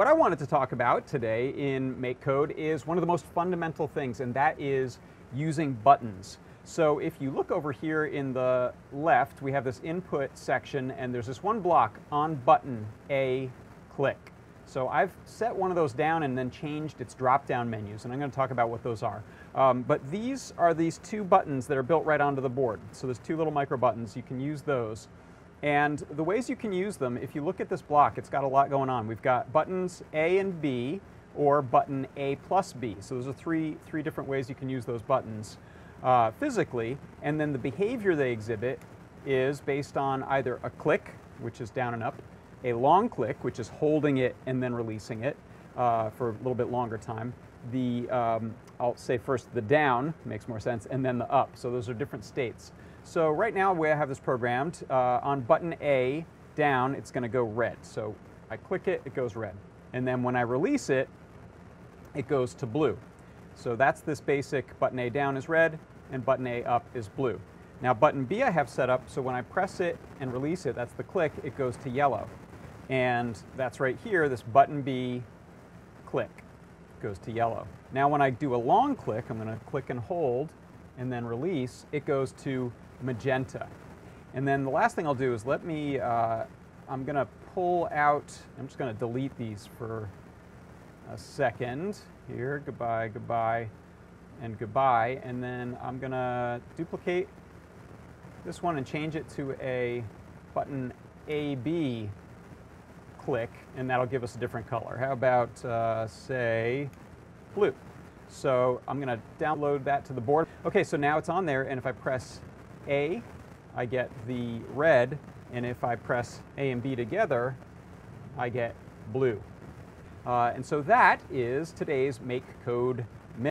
what I wanted to talk about today in MakeCode is one of the most fundamental things, and that is using buttons. So if you look over here in the left, we have this input section, and there's this one block, on button, a click. So I've set one of those down and then changed its drop-down menus, and I'm going to talk about what those are. But these are these two buttons that are built right onto the board. So there's two little micro buttons. You can use those. And the ways you can use them, if you look at this block, it's got a lot going on. We've got buttons A and B, or button A plus B. So those are three different ways you can use those buttons physically. And then the behavior they exhibit is based on either a click, which is down and up, a long click, which is holding it and then releasing it for a little bit longer time. I'll say first the down, makes more sense, and then the up. So those are different states. So right now, the way I have this programmed, on button A, down, it's going to go red. So I click it, it goes red. And then when I release it, it goes to blue. So that's this basic button A down is red, and button A up is blue. Now button B I have set up, so when I press it and release it, that's the click, it goes to yellow. And that's right here, this button B click goes to yellow. Now when I do a long click, I'm going to click and hold and then release, it goes to magenta. And then the last thing I'll do is I'm going to pull out, I'm just going to delete these for a second here, goodbye, goodbye, and goodbye. And then I'm going to duplicate this one and change it to a button AB click, and that'll give us a different color. How about, say, blue? So I'm going to download that to the board. Okay, so now it's on there, and if I press A, I get the red, and if I press A and B together, I get blue. And so that is today's MakeCode minute.